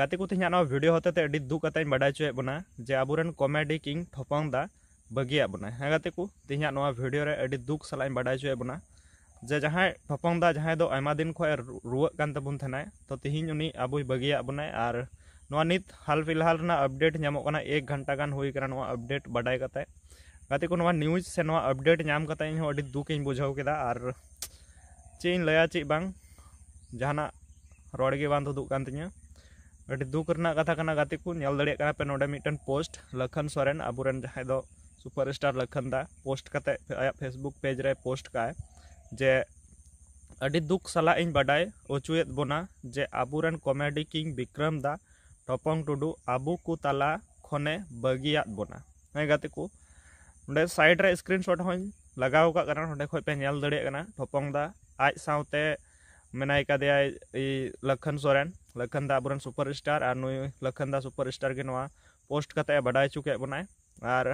गाते को तेज भिडियो हते दुख कथा बड़ा चुए बोना जे आबुरन कॉमेडी किंग थोपंग दा बगिया बोना। हाँ गाते को तेज भिडियो रे दुख सला बड़ा चुए बोना जे जहाँ थोपंग दा जहाँ आयमा दिन खो रुआग कान ताबुन थाना तो तेज उनी आबुय बगिया बोना। और नित हाल फिलहाल अपडेट नामों का 1 घंटा गान हुई करना अपडेट बड़ा कता गाते को न्यूज से अपडेट नाम कता इन दुख इन बुझाव केदा। और चे इन लया चे बांग जहाँ रोड़गे बांध उदुग कान तिया अभी दुख रना कथा करना गाते को नेल दड़िया पे नोडे मिटन पोस्ट लखन सोरेन आबुरन जहाँ दो सुपर स्टार लखन दा पोस्ट कते आया फेसबुक पेज रे पोस्ट का जे अभी दुख सला इन बड़ा उचुएत बोना जे आबुरन कॉमेडी किंग विक्रम दा थोपंग टुडू आबू को तला खने बगिया बोना। हाँ गाते को नोडे साइड रे स्क्रीनशॉट हों लगाव का करना नोडे खोय पे नेल दड़िया करना थोपंग दा आज साउते मेनाय कादेया लखन सोरेन लखन दा आबुरन सुपर स्टार और नुई लखन दा सुपर स्टार के नवा पोस्ट कते बड़ा चुके बनाय। और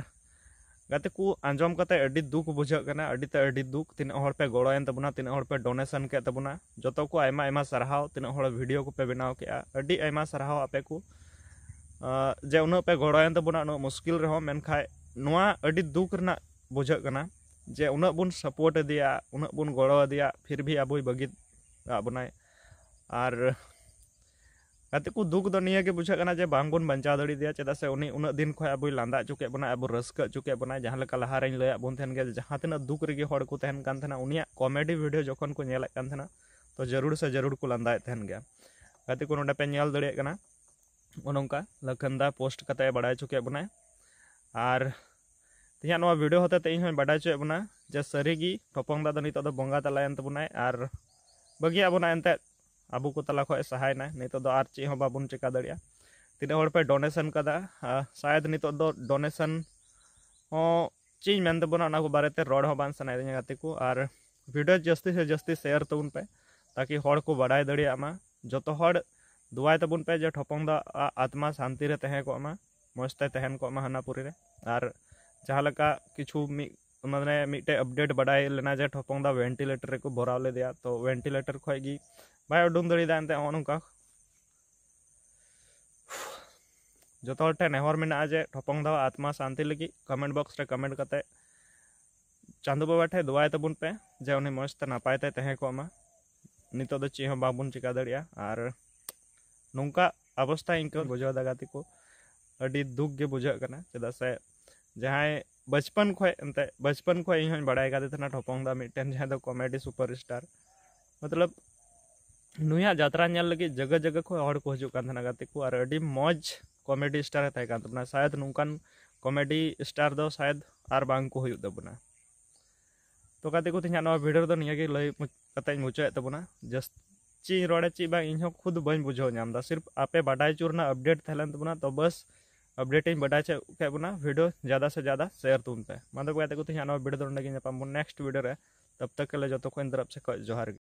गाते को आंजम कते अडी दुख बुझा करना अडी ते अडी दुख तीन और पे गोड़ोयन तबना तीन और पे डोनेशन के तबना जतो को आयमा आयमा सराहाव तीन और वीडियो को पे बनाव के अडी आयमा सराहाव आपे को जे उन पे गोड़ोयन तबना न मुश्किल रहो मेनखा नवा अडी दुख रना बुझा करना जे उन बुन सपोर्ट दिया उन बुन गोड़ो दिया फिर भी आबोय बगी बनाय। और गाते को दुख दो निया के बुझा करना जे बांग बुन बंचा दड़ी दिया चेदा से उनी उन दिन खय आबोय लांदा चुके बना आबो रस्क चुके बना जहां लका लहा रही लया बोन थन के जहां तना दुख रे के हड़ को तहन कान थना उनिया कॉमेडी वीडियो जखन को नेला कान थना तो जरूर से जरूर को लांदा तहन गया। गाते को नडा पे नेल दड़े कना उनका लखनदा पोस्ट कते बड़ा चुके बना। और तेया नवा वीडियो हते ते इन बड़ा चुए बना जे सरीगी थोपंग दा दनी तो बंगा तलायन तबना और बगिया बना एनते आबू को तला खो सहाय ना नितो दो आर चेह बाबुन चेका दड़िया तीन और पे डोनेशन कदा शायद नितो दो डोनेशन हो चीज मेन तबना ना को बारेते रोड हो बान सनाय दिया गाते को। और वीडियो जस्ती से जस्ती शेयर तबुन पे ताकि हड़ को बड़ाय दड़िया मा जतो हड़ दुआय तबुन पे जे थोपंग दा आत्मा शांति रे तहे को मा मस्ते तहन को मा हनापुरी रे। और जहाँ लका किछु मैंने मिट्टे अपडेट बड़ाय लेना जे थोपंग दा वेंटिलेटर रे को भराव ले दिया तो वेंटिलेटर खय गी बाय उडुम दड़ी दानते ओनका जत हर ठे नेहर में आज थोपंग दा आत्मा शांति लगी कमेंट बॉक्स रे कमेंट करते चांदू बाबा ठे दुआय तबुन पे जे उन्हें मस्त नापाय ते तहे को मा नितो दो चीह बाबुन चिका दड़िया। और नोंका अवस्था इनको बुझा दगाती को अडी दुख के बुझा करना चदा से जहां बचपन खो एनते बचपन खो इन बड़ा करते थोपंग दा मिट्टन जहां दो कॉमेडी सुपर स्टार मतलब नुया जात्रा नेल लगी जगह जगह को हड़ को हजु कान थाना गाते को। और अडी मौज कॉमेडी स्टार है ताई कान तबना शायद नुकान कॉमेडी स्टार दो शायद आर बांग को हुयु तबना। तो गाते को तिना नवा वीडियो दो निया के लई कताई मुचय तबना जस्ट ची रोड़े ची बांग इन खुद बन बुझो नामदा सिर्फ आपे बडाई चूरना अपडेट थलन तबना तो बस अपडेटिंग बडाई छे के बना वीडियो ज्यादा से ज्यादा शेयर तुम पे मतलब गाते को तिना नवा वीडियो दो नेक्स्ट वीडियो रे तब तक के लिए जो तो कोई तरफ से जोहार।